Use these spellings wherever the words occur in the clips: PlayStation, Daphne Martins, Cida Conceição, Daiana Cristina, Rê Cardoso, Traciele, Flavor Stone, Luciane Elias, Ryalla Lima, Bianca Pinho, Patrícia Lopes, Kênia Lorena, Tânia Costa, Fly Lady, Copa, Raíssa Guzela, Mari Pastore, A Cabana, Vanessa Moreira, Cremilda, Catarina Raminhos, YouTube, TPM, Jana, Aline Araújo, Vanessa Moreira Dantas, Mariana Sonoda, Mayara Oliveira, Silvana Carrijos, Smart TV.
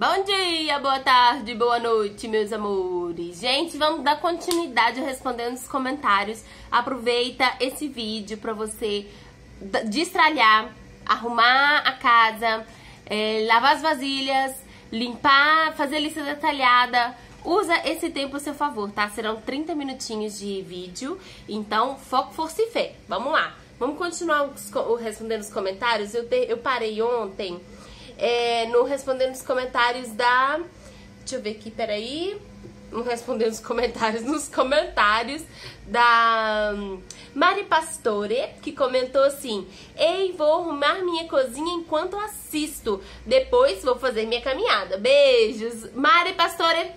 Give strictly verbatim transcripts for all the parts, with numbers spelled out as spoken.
Bom dia, boa tarde, boa noite, meus amores. Gente, vamos dar continuidade respondendo os comentários. Aproveita esse vídeo pra você destralhar, arrumar a casa, é, lavar as vasilhas, limpar, fazer lista detalhada. Usa esse tempo a seu favor, tá? Serão trinta minutinhos de vídeo. Então, foco, força e fé. Vamos lá. Vamos continuar os, respondendo os comentários. Eu, te, eu parei ontem... É, no respondendo os comentários da... Deixa eu ver aqui, peraí. No respondendo os comentários, nos comentários da Mari Pastore, que comentou assim: ei, vou arrumar minha cozinha enquanto assisto. Depois vou fazer minha caminhada. Beijos. Mari Pastore,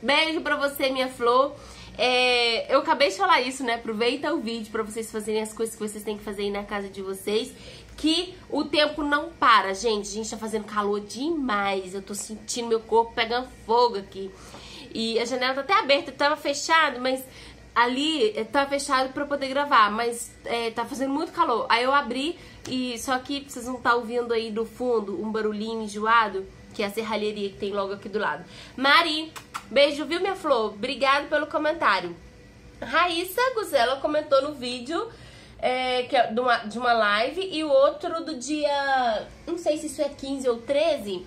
beijo pra você, minha flor. É, eu acabei de falar isso, né? Aproveita o vídeo pra vocês fazerem as coisas que vocês têm que fazer aí na casa de vocês. Que o tempo não para, gente. A gente tá fazendo calor demais. Eu tô sentindo meu corpo pegando fogo aqui. E a janela tá até aberta. Tava fechado, mas ali tava fechado pra eu poder gravar. Mas é, tá fazendo muito calor. Aí eu abri e só que vocês não tá ouvindo aí do fundo um barulhinho enjoado, que é a serralheria que tem logo aqui do lado. Mari, beijo, viu, minha flor? Obrigado pelo comentário. Raíssa Guzela comentou no vídeo... É, que é de uma, de uma live, e o outro do dia, não sei se isso é quinze ou treze,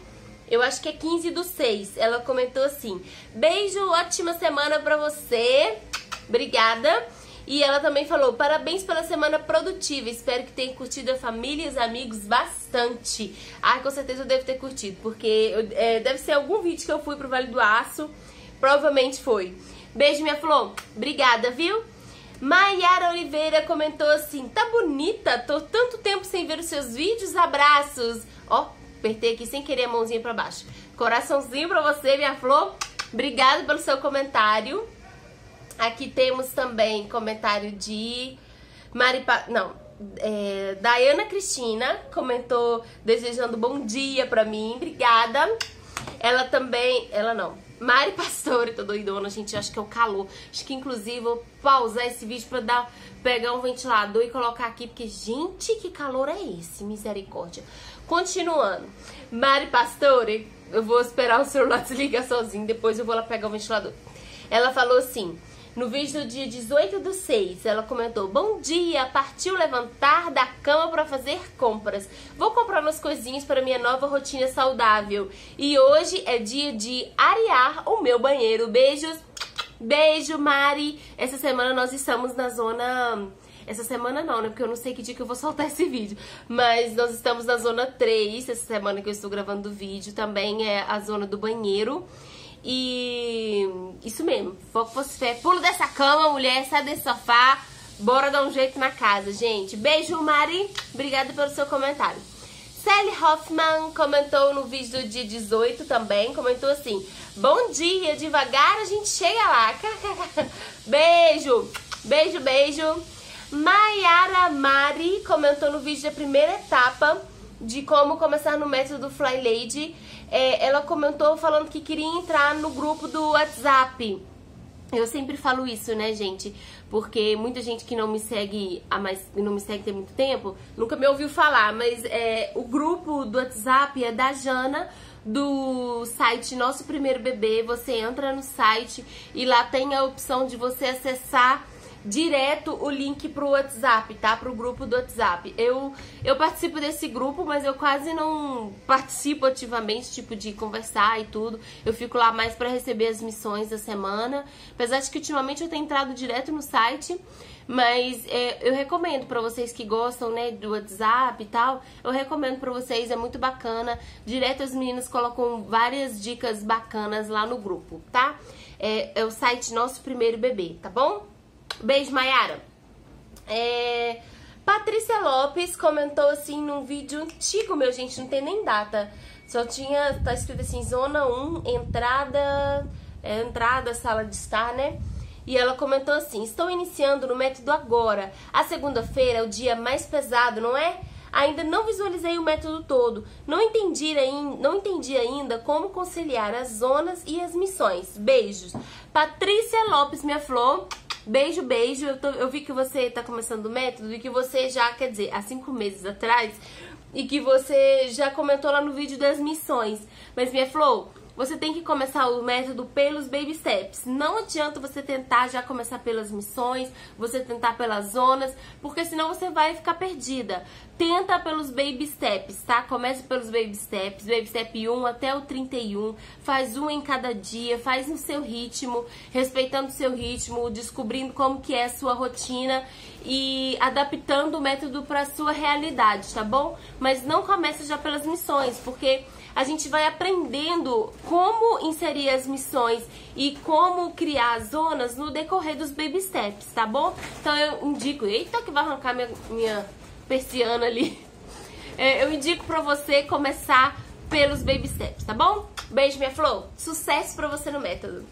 eu acho que é quinze do seis, ela comentou assim: beijo, ótima semana pra você, obrigada. E ela também falou: parabéns pela semana produtiva, espero que tenha curtido a família e os amigos bastante. Ah, com certeza eu devo ter curtido, porque eu, é, deve ser algum vídeo que eu fui pro Vale do Aço, provavelmente foi. Beijo, minha flor, obrigada, viu? Mayara Oliveira comentou assim: tá bonita, tô tanto tempo sem ver os seus vídeos, abraços. Ó, apertei aqui sem querer a mãozinha pra baixo. Coraçãozinho pra você, minha flor. Obrigada pelo seu comentário. Aqui temos também comentário de Mari... Pa... Não, é... Daiana Cristina comentou desejando bom dia pra mim. Obrigada. Ela também... Ela não... Mari Pastore, tô doidona, gente, acho que é o calor. Acho que, inclusive, vou pausar esse vídeo pra dar, pegar um ventilador e colocar aqui, porque, gente, que calor é esse? Misericórdia. Continuando. Mari Pastore, eu vou esperar o celular desligar sozinho, depois eu vou lá pegar o ventilador. Ela falou assim, no vídeo do dia dezoito do seis, ela comentou: bom dia, partiu levantar da cama pra fazer compras. Vou comprar umas coisinhas para minha nova rotina saudável. E hoje é dia de arear o meu banheiro. Beijos. Beijo, Mari. Essa semana nós estamos na zona... Essa semana não, né? Porque eu não sei que dia que eu vou soltar esse vídeo. Mas nós estamos na zona três, essa semana que eu estou gravando o vídeo. Também é a zona do banheiro. E isso mesmo, foco, fosse fé, pulo dessa cama, mulher, sai desse sofá, bora dar um jeito na casa, gente. Beijo, Mari, obrigada pelo seu comentário. Sally Hoffman comentou no vídeo do dia dezoito também, comentou assim: bom dia, devagar a gente chega lá. Beijo, beijo, beijo. Mayara Mari comentou no vídeo da primeira etapa de como começar no método Fly Lady. É, ela comentou falando que queria entrar no grupo do WhatsApp. Eu sempre falo isso, né, gente? Porque muita gente que não me segue há mais, não me segue tem muito tempo, nunca me ouviu falar, mas é, o grupo do WhatsApp é da Jana, do site Nosso Primeiro Bebê. Você entra no site e lá tem a opção de você acessar direto o link pro WhatsApp, tá? Pro grupo do WhatsApp. Eu, eu participo desse grupo, mas eu quase não participo ativamente, tipo, de conversar e tudo. Eu fico lá mais pra receber as missões da semana. Apesar de que ultimamente eu tenho entrado direto no site, mas é, eu recomendo pra vocês que gostam, né, do WhatsApp e tal. Eu recomendo pra vocês, é muito bacana. Direto as meninas colocam várias dicas bacanas lá no grupo, tá? É, é o site Nosso Primeiro Bebê, tá bom? Beijo, Mayara. É, Patrícia Lopes comentou assim num vídeo antigo, meu, gente, não tem nem data. Só tinha, tá escrito assim, zona um, entrada, é, entrada, sala de estar, né? E ela comentou assim: estou iniciando no método agora. A segunda-feira é o dia mais pesado, não é? Ainda não visualizei o método todo. Não entendi, ainda, não entendi ainda como conciliar as zonas e as missões. Beijos. Patrícia Lopes, minha flor. Beijo, beijo. Eu, tô, eu vi que você tá começando o método e que você já, quer dizer, há cinco meses atrás, e que você já comentou lá no vídeo das missões. Mas, minha flor, você tem que começar o método pelos baby steps. Não adianta você tentar já começar pelas missões, você tentar pelas zonas, porque senão você vai ficar perdida. Tenta pelos baby steps, tá? Comece pelos baby steps, baby step um até o trinta e um, faz um em cada dia, faz no seu ritmo, respeitando o seu ritmo, descobrindo como que é a sua rotina e adaptando o método para a sua realidade, tá bom? Mas não comece já pelas missões, porque a gente vai aprendendo como inserir as missões e como criar as zonas no decorrer dos baby steps, tá bom? Então eu indico... Eita, que vai arrancar minha, minha persiana ali. É, eu indico pra você começar pelos baby steps, tá bom? Beijo, minha flor. Sucesso pra você no método.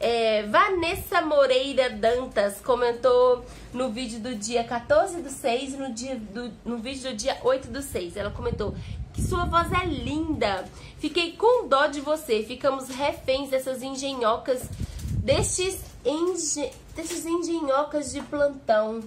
É, Vanessa Moreira Dantas comentou no vídeo do dia quatorze do seis e no, dia do, no vídeo do dia oito do seis. Ela comentou... Que sua voz é linda. Fiquei com dó de você. Ficamos reféns dessas engenhocas, destes, enge, destes engenhocas de plantão.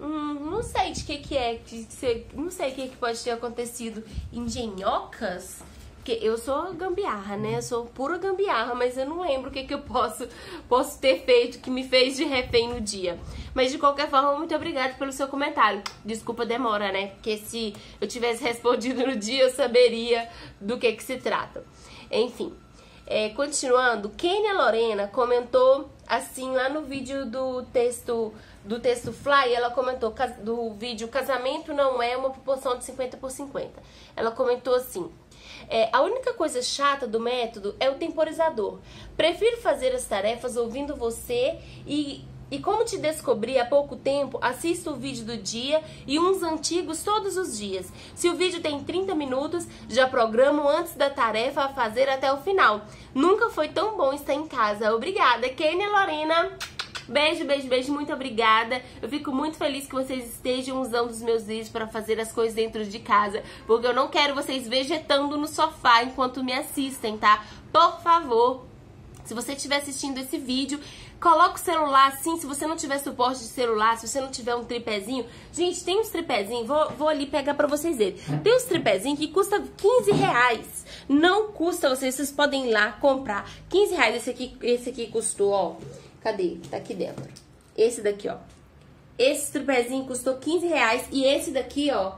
Hum, não sei de que que é, que, que, não sei o que, que pode ter acontecido. Engenhocas? Porque eu sou gambiarra, né? Eu sou pura gambiarra, mas eu não lembro o que, que eu posso, posso ter feito que me fez de refém no dia. Mas de qualquer forma, muito obrigada pelo seu comentário. Desculpa a demora, né? Porque se eu tivesse respondido no dia, eu saberia do que que se trata. Enfim, é, continuando, Kênia Lorena comentou assim lá no vídeo do texto... do texto Fly, ela comentou, do vídeo Casamento não é uma proporção de cinquenta por cinquenta. Ela comentou assim, é, a única coisa chata do método é o temporizador. Prefiro fazer as tarefas ouvindo você e, e como te descobri há pouco tempo, assisto o vídeo do dia e uns antigos todos os dias. Se o vídeo tem trinta minutos, já programo antes da tarefa a fazer até o final. Nunca foi tão bom estar em casa. Obrigada, Kênia Lorena. Beijo, beijo, beijo, muito obrigada. Eu fico muito feliz que vocês estejam usando os meus vídeos para fazer as coisas dentro de casa, porque eu não quero vocês vegetando no sofá enquanto me assistem, tá? Por favor, se você estiver assistindo esse vídeo, coloca o celular assim, se você não tiver suporte de celular, se você não tiver um tripézinho. Gente, tem uns tripézinhos, vou, vou ali pegar pra vocês verem. Tem uns tripézinhos que custa quinze reais. Não custa vocês, vocês podem ir lá comprar. quinze reais esse aqui, esse aqui custou, ó. Cadê? Tá aqui dentro. Esse daqui, ó. Esse tripézinho custou quinze reais. E esse daqui, ó.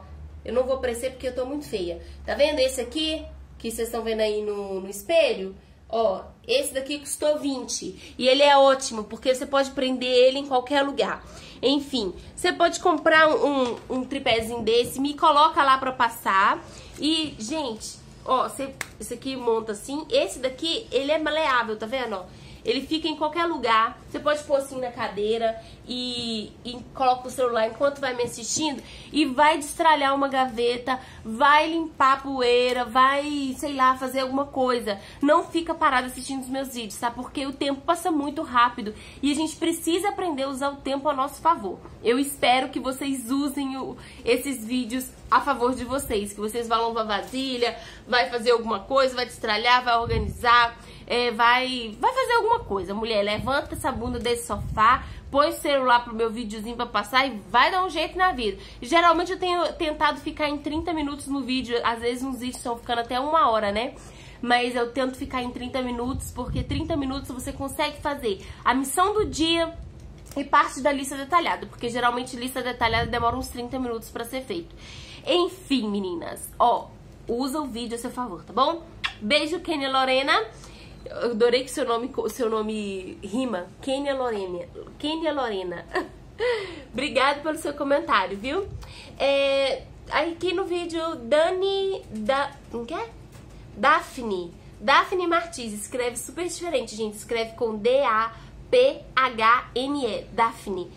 Eu não vou aparecer porque eu tô muito feia. Tá vendo esse aqui? Que vocês estão vendo aí no, no espelho? Ó, esse daqui custou vinte. E ele é ótimo, porque você pode prender ele em qualquer lugar. Enfim, você pode comprar um, um, um tripézinho desse. Me coloca lá pra passar. E, gente, ó. Você, esse aqui monta assim. Esse daqui, ele é maleável, tá vendo, ó? Ele fica em qualquer lugar, você pode pôr assim na cadeira e, e coloca o celular enquanto vai me assistindo e vai destralhar uma gaveta, vai limpar a poeira, vai, sei lá, fazer alguma coisa. Não fica parado assistindo os meus vídeos, tá? Porque o tempo passa muito rápido e a gente precisa aprender a usar o tempo a nosso favor. Eu espero que vocês usem o, esses vídeos a favor de vocês, que vocês vão lavar vasilha, vai fazer alguma coisa, vai destralhar, vai organizar... É, vai, vai fazer alguma coisa. Mulher, levanta essa bunda desse sofá, põe o celular pro meu videozinho pra passar e vai dar um jeito na vida. Geralmente eu tenho tentado ficar em trinta minutos no vídeo. Às vezes uns vídeos estão ficando até uma hora, né? Mas eu tento ficar em trinta minutos, porque trinta minutos você consegue fazer a missão do dia e parte da lista detalhada, porque geralmente lista detalhada demora uns trinta minutos pra ser feito. Enfim, meninas, ó, usa o vídeo a seu favor, tá bom? Beijo, Kênia Lorena. Eu adorei que seu nome, seu nome rima. Kênia Lorena. Kênia Lorena. Obrigada pelo seu comentário, viu? É, aqui no vídeo, Dani... Da, o que é? Daphne. Daphne Martins. Escreve super diferente, gente. Escreve com D A P H N E. Daphne.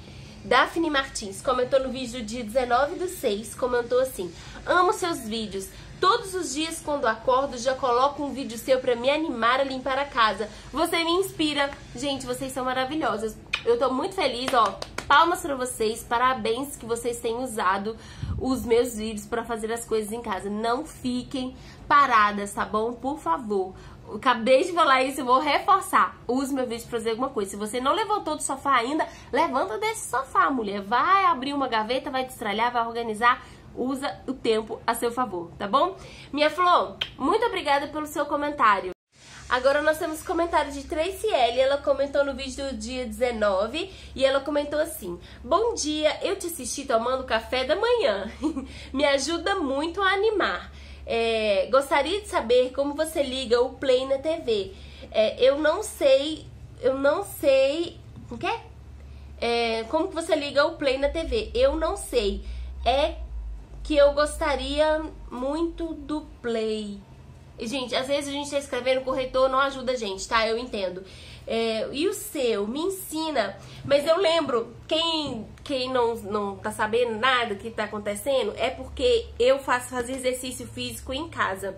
Daphne Martins comentou no vídeo de dezenove do seis. Comentou assim. Amo seus vídeos. Todos os dias, quando acordo, já coloco um vídeo seu pra me animar a limpar a casa. Você me inspira. Gente, vocês são maravilhosas. Eu tô muito feliz, ó. Palmas pra vocês. Parabéns que vocês têm usado os meus vídeos pra fazer as coisas em casa. Não fiquem paradas, tá bom? Por favor. Eu acabei de falar isso, eu vou reforçar. Use meu vídeo pra fazer alguma coisa. Se você não levantou do sofá ainda, levanta desse sofá, mulher. Vai abrir uma gaveta, vai destralhar, vai organizar... Usa o tempo a seu favor, tá bom? Minha flor, muito obrigada pelo seu comentário. Agora nós temos comentário de Traciele, ela comentou no vídeo do dia dezenove e ela comentou assim: bom dia, eu te assisti tomando café da manhã, me ajuda muito a animar. É, gostaria de saber como você liga o play na T V. É, eu não sei, eu não sei, o quê? É, como que você liga o play na T V? Eu não sei, é que eu gostaria muito do play. Gente, às vezes a gente tá escrevendo, o corretor não ajuda a gente, tá? Eu entendo. É, e o seu? Me ensina. Mas eu lembro, quem, quem não, não tá sabendo nada do que tá acontecendo, é porque eu faço fazer exercício físico em casa.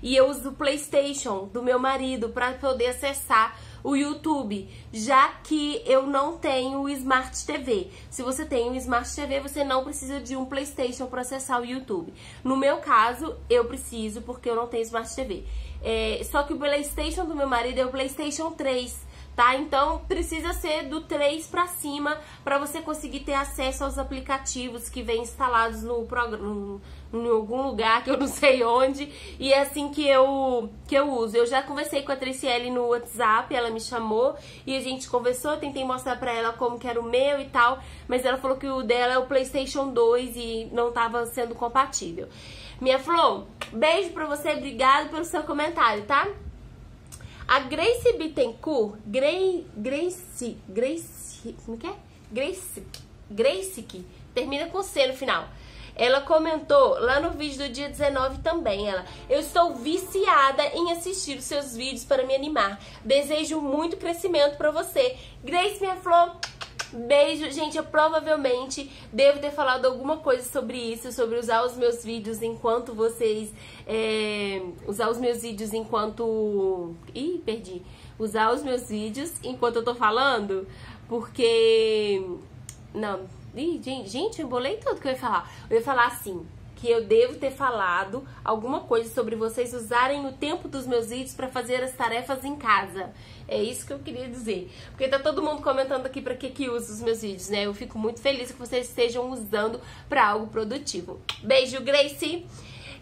E eu uso o PlayStation do meu marido pra poder acessar o YouTube, já que eu não tenho o Smart T V. Se você tem o Smart T V, você não precisa de um PlayStation para acessar o YouTube. No meu caso, eu preciso, porque eu não tenho Smart T V. É, só que o PlayStation do meu marido é o PlayStation três, tá? Então, precisa ser do três para cima para você conseguir ter acesso aos aplicativos que vêm instalados no programa, em algum lugar que eu não sei onde, e é assim que eu, que eu uso. Eu já conversei com a Traciele no WhatsApp, ela me chamou e a gente conversou, eu tentei mostrar pra ela como que era o meu e tal, mas ela falou que o dela é o PlayStation dois e não tava sendo compatível. Minha Flor, beijo pra você, obrigado pelo seu comentário, tá? A Grace Bittencourt, Grace, Grace, Grace, como que é? Grace, Grace, que termina com C no final. Ela comentou lá no vídeo do dia dezenove também, ela: eu estou viciada em assistir os seus vídeos para me animar. Desejo muito crescimento para você. Grace, minha Flor, beijo. Gente, eu provavelmente devo ter falado alguma coisa sobre isso, sobre usar os meus vídeos enquanto vocês... É, usar os meus vídeos enquanto... Ih, perdi. Usar os meus vídeos enquanto eu tô falando, porque... Não... Ih, gente, eu embolei tudo que eu ia falar. Eu ia falar assim, que eu devo ter falado alguma coisa sobre vocês usarem o tempo dos meus vídeos para fazer as tarefas em casa. É isso que eu queria dizer. Porque tá todo mundo comentando aqui para que que usa os meus vídeos, né? Eu fico muito feliz que vocês estejam usando para algo produtivo. Beijo, Grace!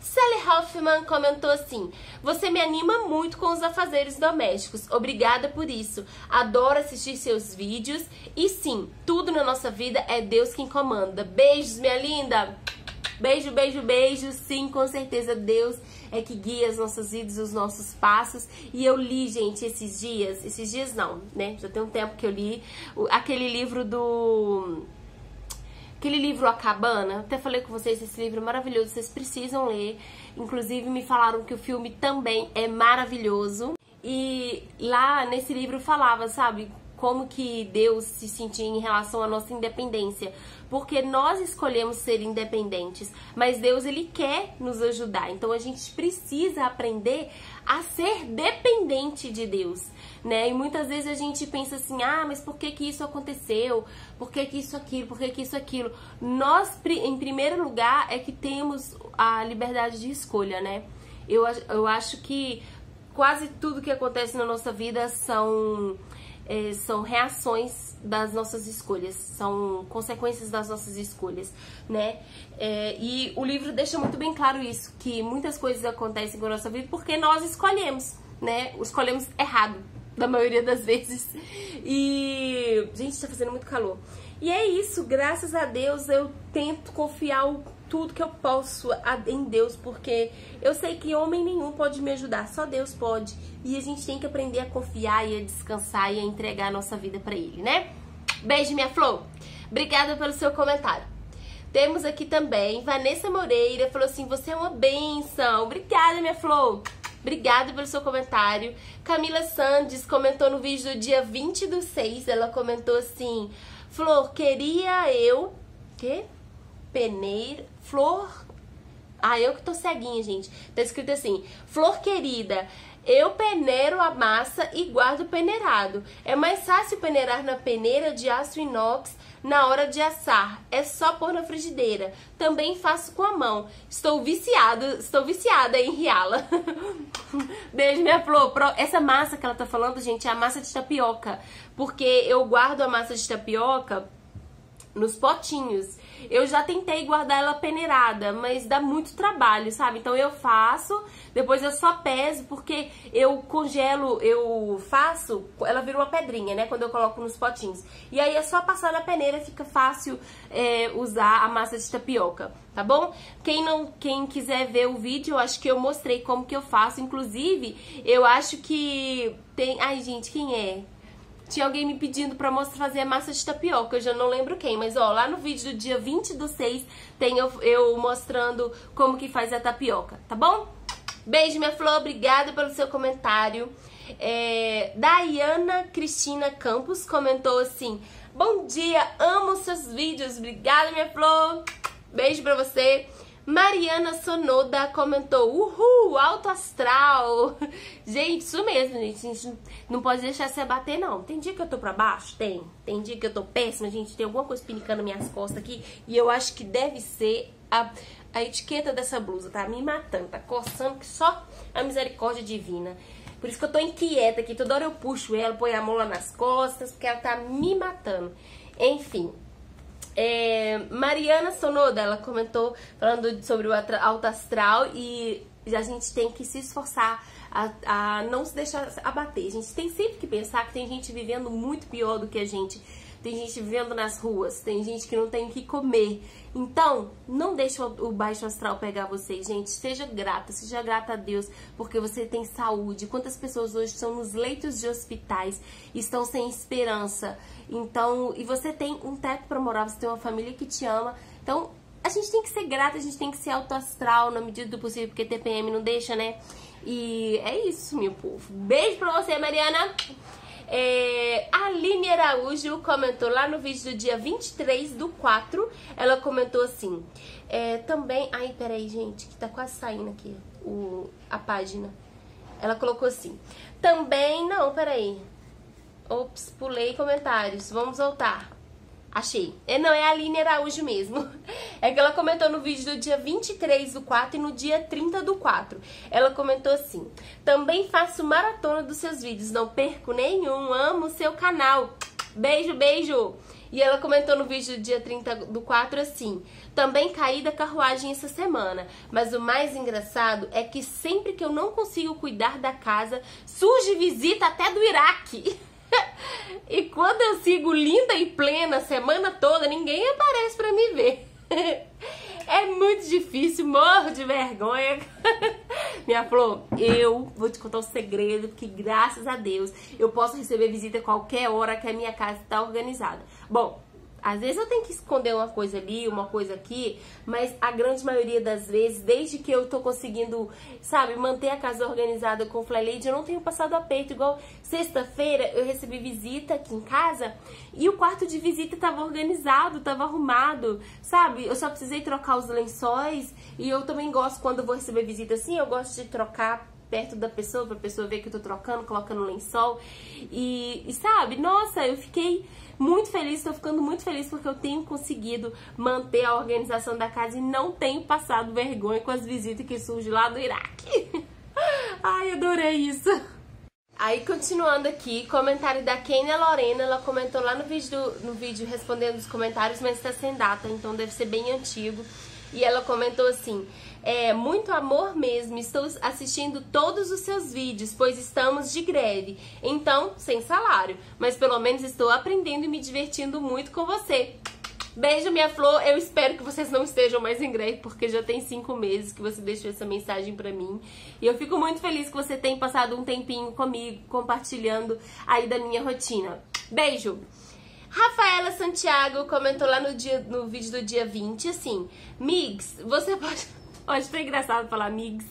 Sally Hoffman comentou assim: você me anima muito com os afazeres domésticos, obrigada por isso, adoro assistir seus vídeos e sim, tudo na nossa vida é Deus quem comanda. Beijos, minha linda, beijo, beijo, beijo, sim, com certeza Deus é que guia as nossas vidas, os nossos passos. E eu li, gente, esses dias, esses dias não, né, já tem um tempo que eu li, aquele livro do... Aquele livro A Cabana, até falei com vocês, esse livro é maravilhoso, vocês precisam ler. Inclusive me falaram que o filme também é maravilhoso. E lá nesse livro falava, sabe, como que Deus se sentia em relação à nossa independência. Porque nós escolhemos ser independentes, mas Deus, ele quer nos ajudar. Então a gente precisa aprender a ser dependente de Deus, né? E muitas vezes a gente pensa assim: ah, mas por que que isso aconteceu? Por que que isso aquilo? Por que que isso aquilo? Nós, em primeiro lugar, é que temos a liberdade de escolha, né? Eu, eu acho que quase tudo que acontece na nossa vida são... É, são reações das nossas escolhas, são consequências das nossas escolhas, né? É, e o livro deixa muito bem claro isso, que muitas coisas acontecem com a nossa vida porque nós escolhemos, né? Escolhemos errado, da maioria das vezes. E... gente, tá fazendo muito calor. E é isso, graças a Deus eu tento confiar o tudo que eu posso em Deus, porque eu sei que homem nenhum pode me ajudar, só Deus pode. E a gente tem que aprender a confiar e a descansar e a entregar a nossa vida pra ele, né? Beijo, minha Flor. Obrigada pelo seu comentário. Temos aqui também Vanessa Moreira, falou assim: você é uma benção. Obrigada, minha Flor. Obrigada pelo seu comentário. Camila Sandes comentou no vídeo do dia vinte do seis, ela comentou assim: Flor, queria eu... Quê? Peneira... Flor... Ah, eu que tô ceguinha, gente. Tá escrito assim: Flor querida, eu peneiro a massa e guardo peneirado. É mais fácil peneirar na peneira de aço inox na hora de assar. É só pôr na frigideira. Também faço com a mão. Estou viciada, estou viciada em Ryalla. Beijo, minha Flor. Essa massa que ela tá falando, gente, é a massa de tapioca. Porque eu guardo a massa de tapioca... nos potinhos. Eu já tentei guardar ela peneirada, mas dá muito trabalho, sabe? Então eu faço, depois eu só peso, porque eu congelo, eu faço, ela vira uma pedrinha, né? Quando eu coloco nos potinhos. E aí é só passar na peneira, fica fácil é, usar a massa de tapioca, tá bom? Quem, não, quem quiser ver o vídeo, eu acho que eu mostrei como que eu faço. Inclusive, eu acho que tem... Ai, gente, quem é? Tinha alguém me pedindo pra mostrar fazer a massa de tapioca, eu já não lembro quem, mas ó, lá no vídeo do dia vinte do seis tem eu, eu mostrando como que faz a tapioca, tá bom? Beijo, minha flor, obrigada pelo seu comentário. É, Daiana Cristina Campos comentou assim: bom dia, amo seus vídeos, obrigada, minha flor, beijo pra você. Mariana Sonoda comentou: uhul, alto astral. Gente, isso mesmo, gente. A gente não pode deixar se abater, não. Tem dia que eu tô pra baixo? Tem. Tem dia que eu tô péssima, gente. Tem alguma coisa pinicando minhas costas aqui. E eu acho que deve ser a, a etiqueta dessa blusa. Tá me matando, tá coçando que só a misericórdia divina. Por isso que eu tô inquieta aqui. Toda hora eu puxo ela, põe a mão lá nas costas, porque ela tá me matando. Enfim. É, Mariana Sonoda, ela comentou falando sobre o alto astral e a gente tem que se esforçar a, a não se deixar abater. A gente tem sempre que pensar que tem gente vivendo muito pior do que a gente. Tem gente vivendo nas ruas, tem gente que não tem o que comer. Então, não deixe o baixo astral pegar vocês, gente. Seja grata, seja grata a Deus, porque você tem saúde. Quantas pessoas hoje estão nos leitos de hospitais, estão sem esperança. Então, e você tem um teto para morar, você tem uma família que te ama. Então, a gente tem que ser grata, a gente tem que ser autoastral na medida do possível, porque T P M não deixa, né? E é isso, meu povo. Beijo pra você, Mariana! É, Aline Araújo comentou lá no vídeo do dia vinte e três do quatro. Ela comentou assim: é, também. Ai, peraí, gente, que tá quase saindo aqui o, a página. Ela colocou assim: também. Não, peraí. Ops, pulei comentários. Vamos voltar. Achei. É, não, é a Aline Araújo mesmo. É que ela comentou no vídeo do dia vinte e três do quatro e no dia trinta do quatro. Ela comentou assim: também faço maratona dos seus vídeos, não perco nenhum, amo o seu canal. Beijo, beijo. E ela comentou no vídeo do dia trinta do quatro assim: também caí da carruagem essa semana, mas o mais engraçado é que sempre que eu não consigo cuidar da casa, surge visita até do Iraque. E quando eu sigo linda e plena a semana toda, ninguém aparece pra me ver. É muito difícil, morro de vergonha. Minha flor, eu vou te contar um segredo, porque graças a Deus eu posso receber visita a qualquer hora que a minha casa tá organizada. Bom, às vezes eu tenho que esconder uma coisa ali, uma coisa aqui, mas a grande maioria das vezes, desde que eu tô conseguindo, sabe, manter a casa organizada com o Fly Lady, eu não tenho passado aperto. Igual sexta-feira eu recebi visita aqui em casa e o quarto de visita tava organizado, tava arrumado, sabe? Eu só precisei trocar os lençóis e eu também gosto, quando eu vou receber visita assim, eu gosto de trocar perto da pessoa, pra pessoa ver que eu tô trocando, colocando lençol. E, e sabe, nossa, eu fiquei muito feliz, tô ficando muito feliz porque eu tenho conseguido manter a organização da casa e não tenho passado vergonha com as visitas que surgem lá do Iraque. Ai, adorei isso. Aí, continuando aqui, comentário da Kênia Lorena, ela comentou lá no vídeo, do, no vídeo respondendo os comentários, mas tá sem data, então deve ser bem antigo. E ela comentou assim: é, muito amor mesmo, estou assistindo todos os seus vídeos, pois estamos de greve, então sem salário, mas pelo menos estou aprendendo e me divertindo muito com você. Beijo, minha flor, eu espero que vocês não estejam mais em greve, porque já tem cinco meses que você deixou essa mensagem pra mim. E eu fico muito feliz que você tenha passado um tempinho comigo, compartilhando aí da minha rotina. Beijo! Rafaela Santiago comentou lá no, dia, no vídeo do dia vinte, assim: Migs, você pode... Hoje tá engraçado falar Migs.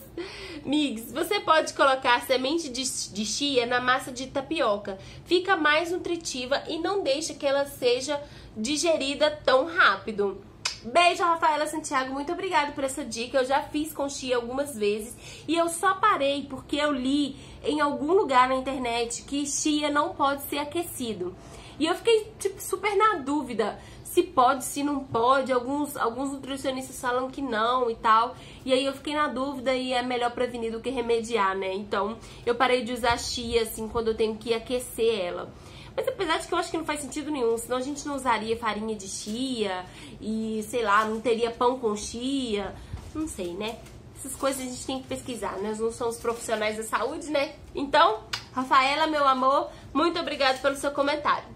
Migs, você pode colocar semente de, de chia na massa de tapioca. Fica mais nutritiva e não deixa que ela seja digerida tão rápido. Beijo, Rafaela Santiago, muito obrigada por essa dica. Eu já fiz com chia algumas vezes e eu só parei porque eu li em algum lugar na internet que chia não pode ser aquecido. E eu fiquei, tipo, super na dúvida se pode, se não pode. Alguns, alguns nutricionistas falam que não e tal. E aí eu fiquei na dúvida e é melhor prevenir do que remediar, né? Então eu parei de usar chia, assim, quando eu tenho que aquecer ela. Mas apesar de que eu acho que não faz sentido nenhum, senão a gente não usaria farinha de chia e, sei lá, não teria pão com chia, não sei, né? Essas coisas a gente tem que pesquisar, nós não somos profissionais da saúde, né? Então, Rafaela, meu amor, muito obrigada pelo seu comentário.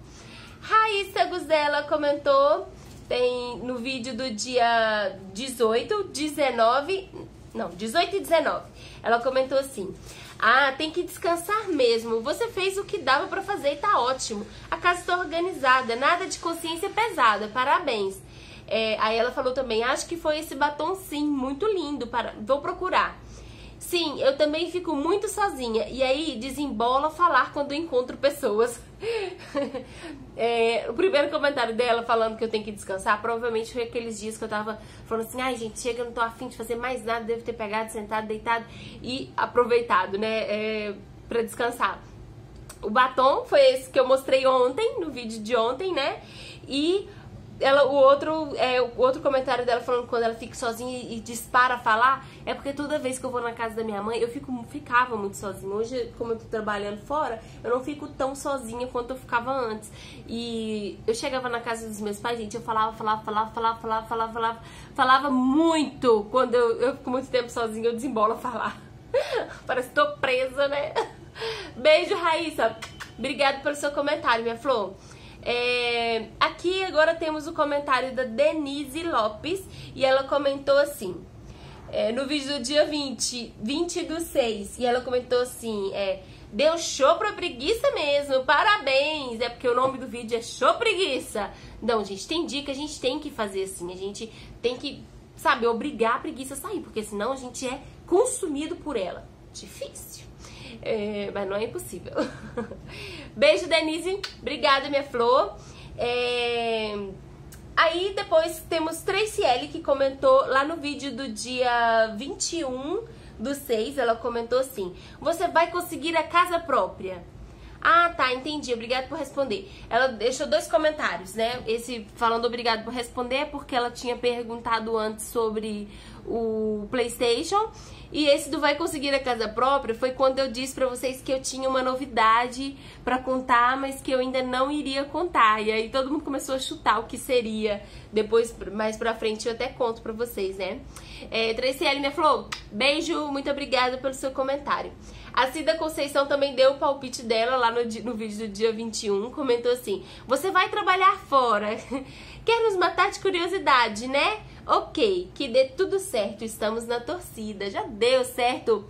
Raíssa Guzela comentou, tem no vídeo do dia dezoito, dezenove, não, dezoito e dezenove, ela comentou assim: ah, tem que descansar mesmo, você fez o que dava pra fazer e tá ótimo, a casa tá organizada, nada de consciência pesada, parabéns. É, aí ela falou também, acho que foi esse batom sim, muito lindo, para... vou procurar. Sim, eu também fico muito sozinha, e aí desembola falar quando encontro pessoas. É, o primeiro comentário dela falando que eu tenho que descansar, provavelmente foi aqueles dias que eu tava falando assim, ai gente, chega, eu não tô afim de fazer mais nada, devo ter pegado, sentado, deitado e aproveitado, né, é, pra descansar. O batom foi esse que eu mostrei ontem, no vídeo de ontem, né, e... Ela, o, outro, é, o outro comentário dela falando que quando ela fica sozinha e, e dispara a falar, é porque toda vez que eu vou na casa da minha mãe, eu fico, ficava muito sozinha. Hoje, como eu tô trabalhando fora, eu não fico tão sozinha quanto eu ficava antes. E eu chegava na casa dos meus pais, gente, eu falava, falava, falava, falava, falava, falava, falava, falava muito. Quando eu, eu fico muito tempo sozinha, eu desembola falar. Parece que tô presa, né? Beijo, Raíssa. Obrigada pelo seu comentário, minha flor. É, aqui agora temos o comentário da Denise Lopes e ela comentou assim, é, no vídeo do dia vinte, vinte do seis, e ela comentou assim, é, deu show pra preguiça mesmo, parabéns, é porque o nome do vídeo é show preguiça. Não, gente, tem dia que a gente tem que fazer assim, a gente tem que, sabe, obrigar a preguiça a sair, porque senão a gente é consumido por ela, difícil. É, mas não é impossível. Beijo, Denise. Obrigada, minha flor. É... Aí depois temos Traciele, que comentou lá no vídeo do dia vinte e um do seis. Ela comentou assim: você vai conseguir a casa própria. Ah, tá, entendi. Obrigada por responder. Ela deixou dois comentários, né? Esse falando obrigado por responder, porque ela tinha perguntado antes sobre o PlayStation. E esse do vai conseguir a casa própria foi quando eu disse pra vocês que eu tinha uma novidade pra contar, mas que eu ainda não iria contar. E aí todo mundo começou a chutar o que seria. Depois, mais pra frente, eu até conto pra vocês, né? É, Traciele, minha flor, beijo, muito obrigada pelo seu comentário. A Cida Conceição também deu o palpite dela lá no, no vídeo do dia vinte e um, comentou assim, você vai trabalhar fora, quer nos matar de curiosidade, né? Ok, que dê tudo certo, estamos na torcida, já deu certo.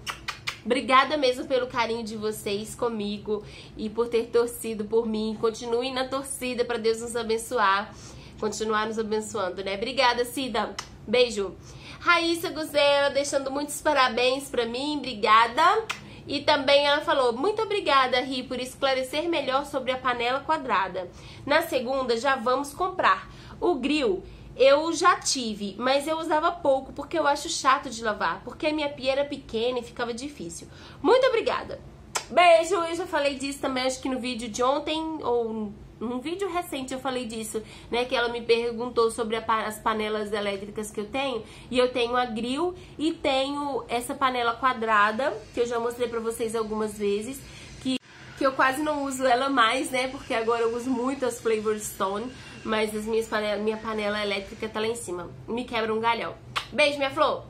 Obrigada mesmo pelo carinho de vocês comigo e por ter torcido por mim. Continuem na torcida para Deus nos abençoar, continuar nos abençoando, né? Obrigada, Cida. Beijo. Raíssa Guzela deixando muitos parabéns para mim, obrigada. E também ela falou, muito obrigada, Ri, por esclarecer melhor sobre a panela quadrada. Na segunda já vamos comprar o grill. Eu já tive, mas eu usava pouco, porque eu acho chato de lavar, porque a minha pia era pequena e ficava difícil. Muito obrigada. Beijo, eu já falei disso também, acho que no vídeo de ontem, ou num vídeo recente eu falei disso, né? Que ela me perguntou sobre a, as panelas elétricas que eu tenho, e eu tenho a grill e tenho essa panela quadrada, que eu já mostrei pra vocês algumas vezes, que, que eu quase não uso ela mais, né? Porque agora eu uso muito as Flavor Stone. Mas as minhas panelas, minha panela elétrica tá lá em cima. Me quebra um galhão. Beijo, minha flor.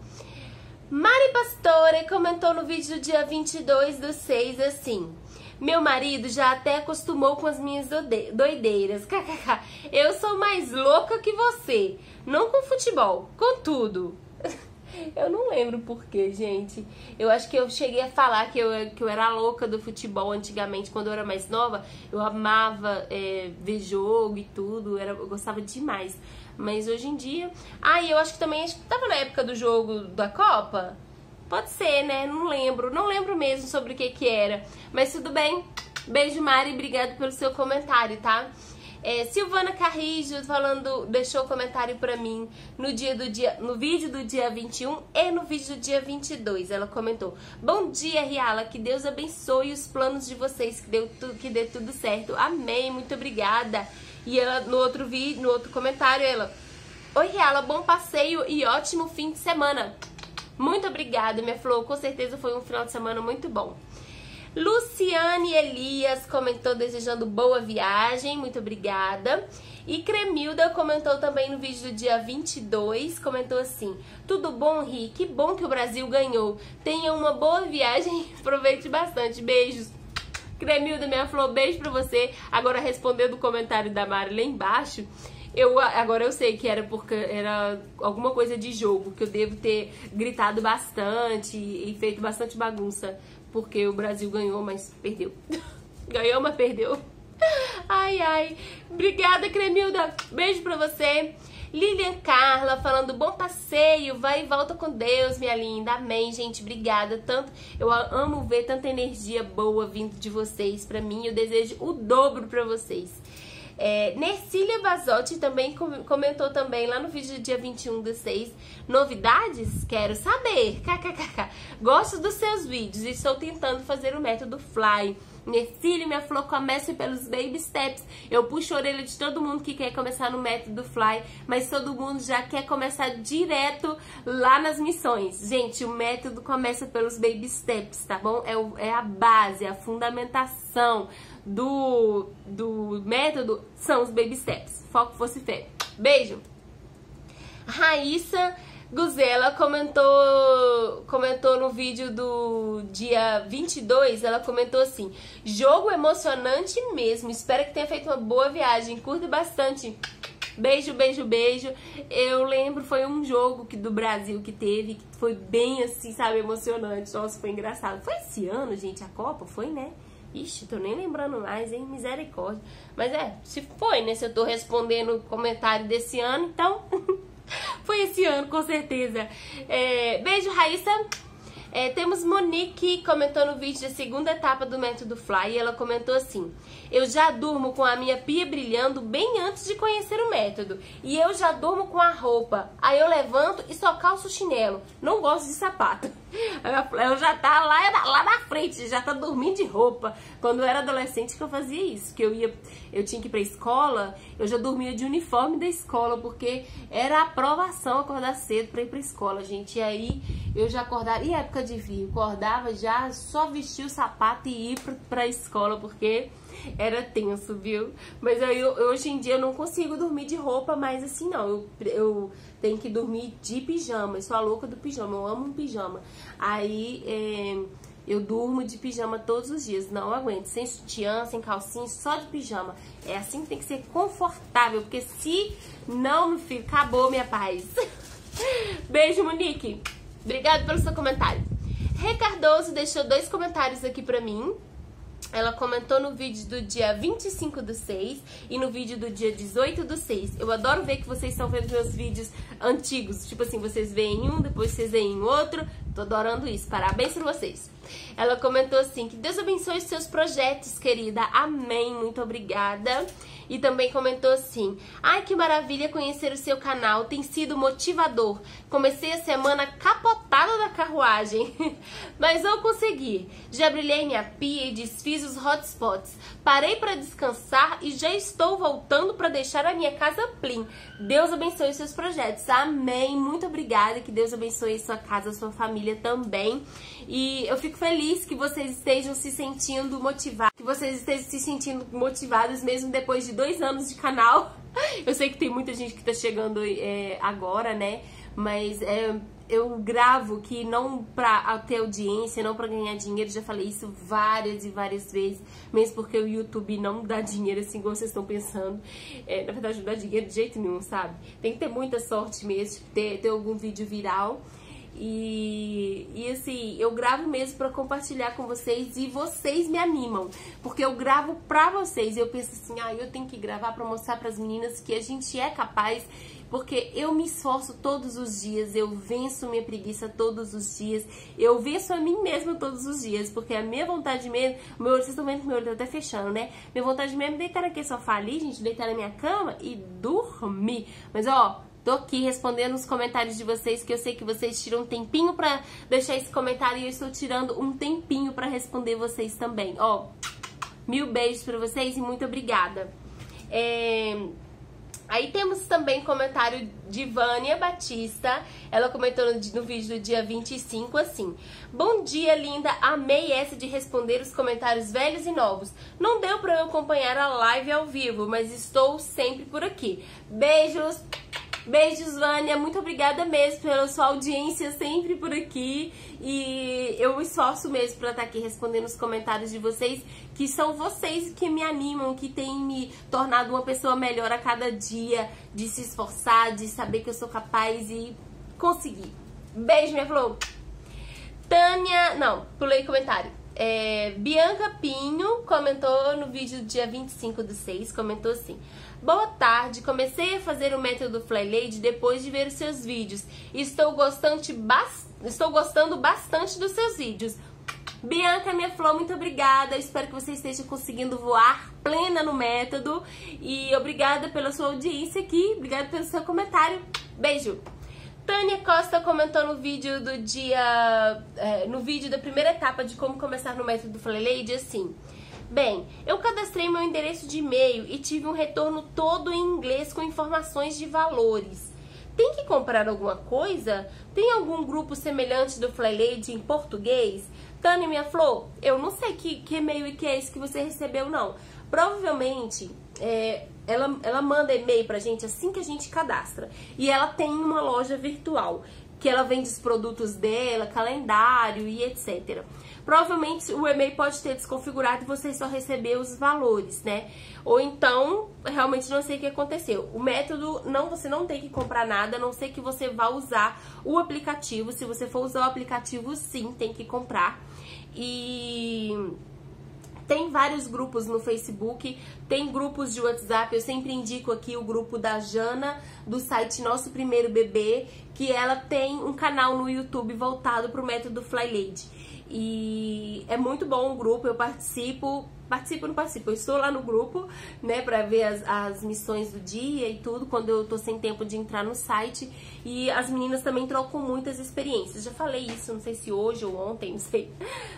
Mari Pastore comentou no vídeo do dia vinte e dois do seis assim: meu marido já até acostumou com as minhas doideiras. Kkk. Eu sou mais louca que você. Não com futebol, com tudo. Eu não lembro porquê, gente. Eu acho que eu cheguei a falar que eu, que eu era louca do futebol antigamente, quando eu era mais nova. Eu amava é, ver jogo e tudo, era, eu gostava demais. Mas hoje em dia... Ah, e eu acho que também acho que tava na época do jogo da Copa. Pode ser, né? Não lembro, não lembro mesmo sobre o que que era. Mas tudo bem. Beijo, Mari, obrigado pelo seu comentário, tá? É, Silvana Carrijos falando, deixou o comentário pra mim no, dia do dia, no vídeo do dia vinte e um e no vídeo do dia vinte e dois. Ela comentou: bom dia, Ryalla, que Deus abençoe os planos de vocês, que, deu tu, que dê tudo certo. Amém, muito obrigada. E ela no outro, vi, no outro comentário, ela: oi, Ryalla, bom passeio e ótimo fim de semana. Muito obrigada, minha flor, com certeza foi um final de semana muito bom. Luciane Elias comentou desejando boa viagem, muito obrigada. E Cremilda comentou também no vídeo do dia vinte e dois, comentou assim: tudo bom, Ri? Que bom que o Brasil ganhou. Tenha uma boa viagem, aproveite bastante. Beijos. Cremilda, minha flor, beijo pra você. Agora, respondendo o comentário da Mari lá embaixo, eu, agora eu sei que era porque era alguma coisa de jogo, que eu devo ter gritado bastante e feito bastante bagunça, porque o Brasil ganhou, mas perdeu. Ganhou, mas perdeu. Ai, ai. Obrigada, Cremilda. Beijo pra você. Lilian Carla falando: bom passeio, vai e volta com Deus, minha linda. Amém, gente, obrigada. Tanto, eu amo ver tanta energia boa vindo de vocês pra mim. Eu desejo o dobro pra vocês. É, Nercília Bazotti também comentou também lá no vídeo do dia vinte e um do seis. Novidades? Quero saber. Kkkk. Gosto dos seus vídeos e estou tentando fazer o método Fly. Nercília, minha flor, comece pelos baby steps. Eu puxo a orelha de todo mundo que quer começar no método Fly, mas todo mundo já quer começar direto lá nas missões. Gente, o método começa pelos baby steps, tá bom? É, o, é a base, a fundamentação do, do método são os baby steps. Foco, força e fé. Beijo! Raíssa Guzela comentou, comentou no vídeo do dia vinte e dois, ela comentou assim: jogo emocionante mesmo, espero que tenha feito uma boa viagem, curto bastante. Beijo, beijo, beijo. Eu lembro, foi um jogo que, do Brasil que teve, que foi bem assim, sabe, emocionante. Nossa, foi engraçado. Foi esse ano, gente, a Copa? Foi, né? Ixi, tô nem lembrando mais, hein? Misericórdia. Mas é, se foi, né? Se eu tô respondendo o comentário desse ano, então... Foi esse ano, com certeza. É, beijo, Raíssa. É, temos Monique comentou no vídeo da segunda etapa do método Fly e ela comentou assim: eu já durmo com a minha pia brilhando bem antes de conhecer o método. E eu já durmo com a roupa. Aí eu levanto e só calço o chinelo. Não gosto de sapato. Eu já tá lá, lá na frente, já tá dormindo de roupa. Quando eu era adolescente que eu fazia isso, que eu ia, eu tinha que ir pra escola, eu já dormia de uniforme da escola, porque era aprovação acordar cedo pra ir pra escola, gente. E aí eu já acordava, e época de vir, acordava já, só vestia o sapato e ir pra, pra escola, porque era tenso, viu? Mas aí eu, hoje em dia eu não consigo dormir de roupa, mas assim não, eu, eu tenho que dormir de pijama. Eu sou a louca do pijama, eu amo um pijama. Aí é, eu durmo de pijama todos os dias, não aguento, sem sutiã, sem calcinha, só de pijama. É assim que tem que ser confortável, porque se não, meu filho, acabou minha paz. Beijo, Monique. Obrigada pelo seu comentário. Rê Cardoso deixou dois comentários aqui pra mim. Ela comentou no vídeo do dia vinte e cinco do seis e no vídeo do dia dezoito do seis. Eu adoro ver que vocês estão vendo meus vídeos antigos. Tipo assim, vocês veem um, depois vocês veem outro. Tô adorando isso. Parabéns pra vocês. Ela comentou assim: que Deus abençoe seus projetos, querida. Amém. Muito obrigada. E também comentou assim: ai, que maravilha conhecer o seu canal. Tem sido motivador. Comecei a semana capotada da carruagem, mas vou conseguir. Já brilhei minha pia e desfiz os hotspots. Parei para descansar e já estou voltando para deixar a minha casa plim. Deus abençoe seus projetos. Amém. Muito obrigada. Que Deus abençoe sua casa, sua família também. E eu fico feliz que vocês estejam se sentindo motivados, que vocês estejam se sentindo motivados mesmo depois de dois anos de canal. Eu sei que tem muita gente que tá chegando é, agora, né? Mas é, eu gravo que não pra ter audiência, não pra ganhar dinheiro. Já falei isso várias e várias vezes. Mesmo porque o YouTube não dá dinheiro assim, como vocês estão pensando. É, na verdade, não dá dinheiro de jeito nenhum, sabe? Tem que ter muita sorte mesmo, ter, ter algum vídeo viral. E, e assim, eu gravo mesmo pra compartilhar com vocês e vocês me animam, porque eu gravo pra vocês e eu penso assim: ah, eu tenho que gravar pra mostrar pras meninas que a gente é capaz, porque eu me esforço todos os dias, eu venço minha preguiça todos os dias, eu venço a mim mesma todos os dias, porque a minha vontade mesmo, meu olho, vocês estão vendo que meu olho tá até fechando, né? Minha vontade mesmo é deitar naquele sofá ali, gente, deitar na minha cama e dormir. Mas ó, tô aqui respondendo os comentários de vocês, que eu sei que vocês tiram um tempinho pra deixar esse comentário e eu estou tirando um tempinho pra responder vocês também. Ó, mil beijos pra vocês e muito obrigada. É... Aí temos também comentário de Vânia Batista, ela comentou no, no vídeo do dia vinte e cinco assim: bom dia, linda, amei essa de responder os comentários velhos e novos. Não deu pra eu acompanhar a live ao vivo, mas estou sempre por aqui. Beijos, beijos, Vânia, muito obrigada mesmo pela sua audiência sempre por aqui. E eu me esforço mesmo pra estar aqui respondendo os comentários de vocês, que são vocês que me animam, que têm me tornado uma pessoa melhor a cada dia, de se esforçar, de saber que eu sou capaz e conseguir. Beijo, minha flor. Tânia... Não, pulei o comentário. É, Bianca Pinho comentou no vídeo do dia vinte e cinco do seis, comentou assim: boa tarde, comecei a fazer o método Fly Lady depois de ver os seus vídeos. Estou gostando, estou gostando bastante dos seus vídeos. Bianca, minha flor, muito obrigada. Eu espero que você esteja conseguindo voar plena no método. E obrigada pela sua audiência aqui. Obrigada pelo seu comentário. Beijo. Tânia Costa comentou no vídeo do dia... É, no vídeo da primeira etapa de como começar no método Fly Lady, assim: bem, eu cadastrei meu endereço de e-mail e tive um retorno todo em inglês com informações de valores. Tem que comprar alguma coisa? Tem algum grupo semelhante do Fly Lady em português? Tânia, minha flor, eu não sei que, que e-mail e que é esse que você recebeu, não. Provavelmente, é, ela, ela manda e-mail pra gente assim que a gente cadastra. E ela tem uma loja virtual, que ela vende os produtos dela, calendário e etcétera. Provavelmente o e-mail pode ter desconfigurado e você só recebeu os valores, né? Ou então, realmente não sei o que aconteceu. O método, não, você não tem que comprar nada, a não ser que você vá usar o aplicativo. Se você for usar o aplicativo, sim, tem que comprar. E... tem vários grupos no Facebook, tem grupos de WhatsApp. Eu sempre indico aqui o grupo da Jana, do site Nosso Primeiro Bebê, que ela tem um canal no YouTube voltado para o método Fly Lady. E é muito bom o grupo, eu participo, participo ou não participo, eu estou lá no grupo, né, para ver as, as missões do dia e tudo, quando eu tô sem tempo de entrar no site. E as meninas também trocam muitas experiências, já falei isso, não sei se hoje ou ontem, não sei.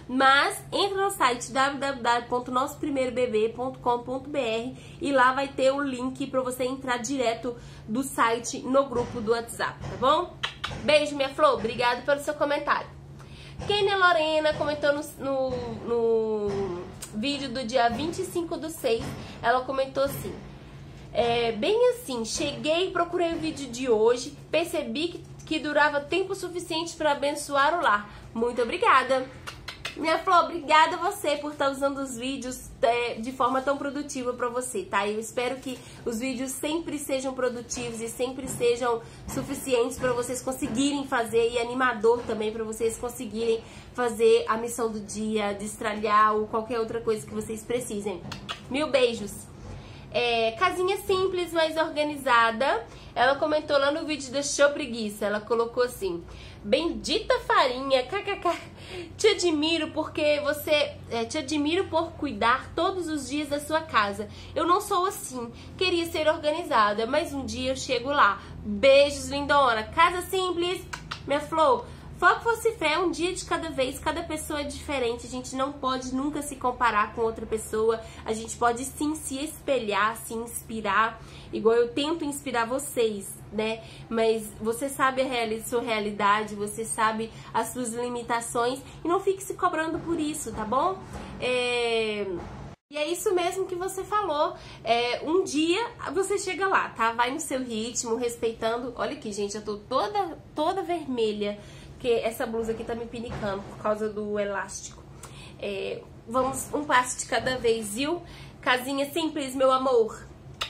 Mas entra no site w w w ponto nosso primeiro bebê ponto com ponto b r e lá vai ter o link para você entrar direto do site no grupo do WhatsApp, tá bom? Beijo, minha flor, obrigado pelo seu comentário. Kênia Lorena comentou no, no, no vídeo do dia vinte e cinco do seis, ela comentou assim: é, bem assim, cheguei, procurei o vídeo de hoje, percebi que, que durava tempo suficiente para abençoar o lar. Muito obrigada. Minha flor, obrigada a você por estar usando os vídeos de forma tão produtiva pra você, tá? Eu espero que os vídeos sempre sejam produtivos e sempre sejam suficientes pra vocês conseguirem fazer, e animador também pra vocês conseguirem fazer a missão do dia, destralhar ou qualquer outra coisa que vocês precisem. Mil beijos! É, casinha simples, mas organizada. Ela comentou lá no vídeo da Show Preguiça. Ela colocou assim: bendita farinha, kkk. Te admiro porque você... É, te admiro por cuidar todos os dias da sua casa. Eu não sou assim. Queria ser organizada, mas um dia eu chego lá. Beijos, lindona. Casa simples, minha flor. Foco, fosse fé, um dia de cada vez, cada pessoa é diferente, a gente não pode nunca se comparar com outra pessoa, a gente pode sim se espelhar, se inspirar, igual eu tento inspirar vocês, né? Mas você sabe a reali- sua realidade, você sabe as suas limitações e não fique se cobrando por isso, tá bom? É... E é isso mesmo que você falou, é, um dia você chega lá, tá? Vai no seu ritmo, respeitando... Olha aqui, gente, eu tô toda, toda vermelha, porque essa blusa aqui tá me pinicando por causa do elástico. É, vamos um passo de cada vez, viu? Casinha simples, meu amor.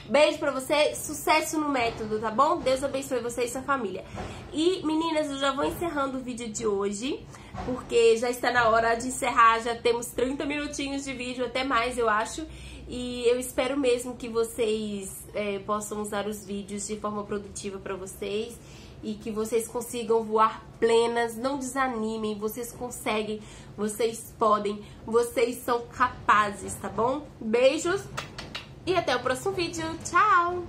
Beijo pra você, sucesso no método, tá bom? Deus abençoe você e sua família. E, meninas, eu já vou encerrando o vídeo de hoje, porque já está na hora de encerrar, já temos trinta minutinhos de vídeo, até mais, eu acho. E eu espero mesmo que vocês é, possam usar os vídeos de forma produtiva pra vocês, e que vocês consigam voar plenas, não desanimem, vocês conseguem, vocês podem, vocês são capazes, tá bom? Beijos e até o próximo vídeo, tchau!